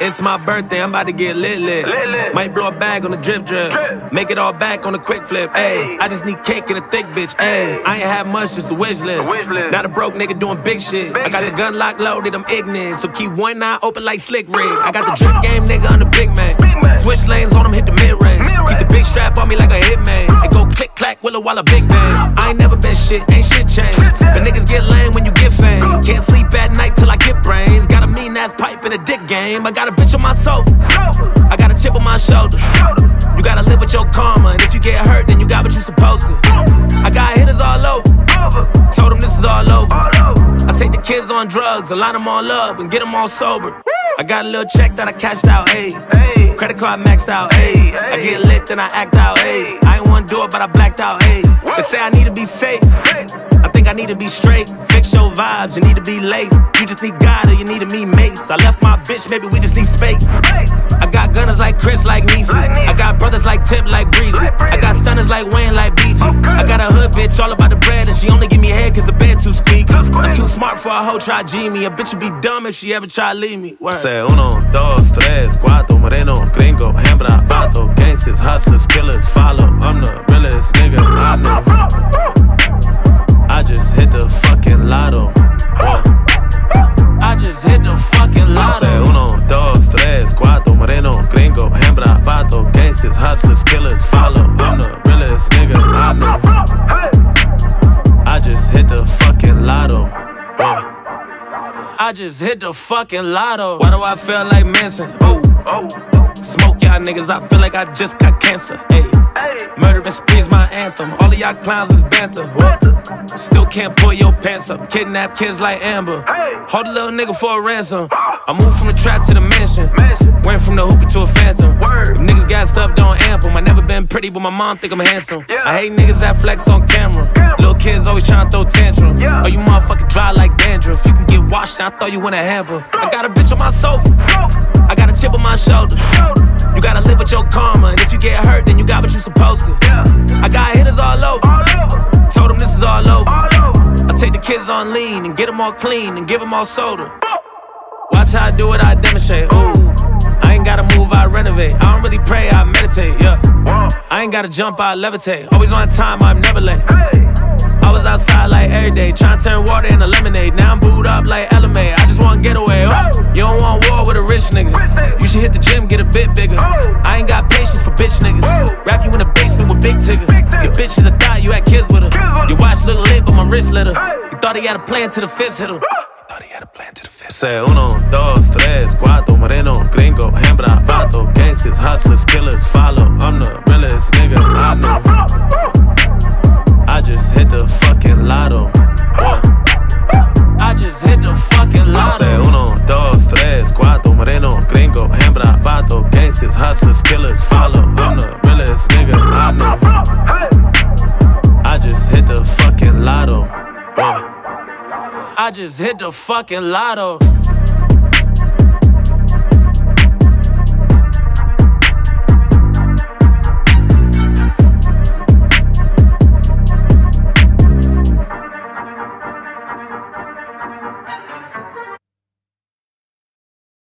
It's my birthday, I'm about to get lit lit. Might blow a bag on the drip drip. Make it all back on a quick flip, ayy. I just need cake and a thick bitch, ayy. I ain't have much, just a wish list. Not a broke nigga doing big shit. I got the gun lock loaded, I'm ignorant. So keep one eye open like Slick Rick. I got the drip game nigga on the big man. Switch lanes on him, hit the mid range. Keep the big strap on me like a hitman. It go click clack, willow walla big bang. I ain't never been shit, ain't shit changed. But niggas get lame when you get fame. Can't sleep at night till I get brains. Got a mean ass pipe in a dick game. I got a bitch on my sofa, I got a chip on my shoulder. You gotta live with your karma, and if you get hurt, then you got what you supposed to. I got hitters all over, told them this is all over. I take the kids on drugs, I line them all up, and get them all sober. I got a little check that I cashed out, ayy. Credit card maxed out, ayy. I get lit, then I act out, ayy. I ain't wanna do it, but I blacked out, ayy. They say I need to be safe, I think I need to be straight. Fix your vibes, you need to be laced. You just need God or you need to meet mates. I left my bitch, maybe we just need space. I got gunners like Chris, like Nipsey. I got brothers like Tip, like Breezy. I got stunners like Wayne, like BG. I got a hood bitch all about the bread, and she only give me head cause the bed too squeaky. I'm too smart for a hoe, try G me. A bitch would be dumb if she ever try to leave me. Word. Say uno, dos, tres, cuatro, moreno, gringo, hembra, vato, gangsters, hustlers, killers, follow. I'm the realest nigga I know. I just hit the fucking lotto. I just hit the fucking lotto. Say uno, dos, tres, cuatro, moreno, gringo, hembra, vato, gangsters, hustlers, killers, follow. I'm the realest nigga I know. I just hit the fucking lotto. I just hit the fucking lotto. Why do I feel like Manson? Oh, oh. Smoke y'all niggas, I feel like I just got cancer. Ayy. Murder and spree's my anthem. All of y'all clowns is banter. Whoa. Still can't pull your pants up. Kidnap kids like Amber. Hold a little nigga for a ransom. I moved from the trap to the mansion. Went from the hooper to a phantom. If niggas got stuff, don't amp them. I never been pretty, but my mom think I'm handsome. I hate niggas that flex on camera. Little kids always tryna throw tantrums. Oh, you motherfucking dry like dandruff. You can get washed, I throw you in a hamper. I got a bitch on my sofa, I got a chip on my shoulder. You gotta live with your karma, and if you get hurt, then you got what you supposed to. I got hitters all over, told them this is all over. I take the kids on lean, and get them all clean, and give them all soda. Watch how I do it, I demonstrate, ooh. I ain't gotta move, I renovate. I don't really pray, I meditate, yeah. I ain't gotta jump, I levitate. Always on time, I'm never late. I was outside like every day, tryna turn water into lemonade. Now I'm booed up like LMA, I just want getaway, oh. You don't want war with a rich nigga. You should hit the gym, get a bit bigger. I ain't got patience for bitch niggas. Wrap you in the basement with big tickers. Your bitch is a thought, you had kids with her. Your watch look lit, but my wrist lit her. You thought he had a plan till the fist hit him. Say uno, dos, tres, cuatro, moreno, gringo, hembra, vato, gangsters, hustlers, killers, follow. I'm the realest nigga I know. I just hit the fucking lotto. I just hit the fucking lotto. Say uno, dos, tres, cuatro, moreno, gringo, hembra, vato, gangsters, hustlers, killers, follow. I'm the realest nigga I know. I just hit the fucking lotto. I just hit the fucking lotto.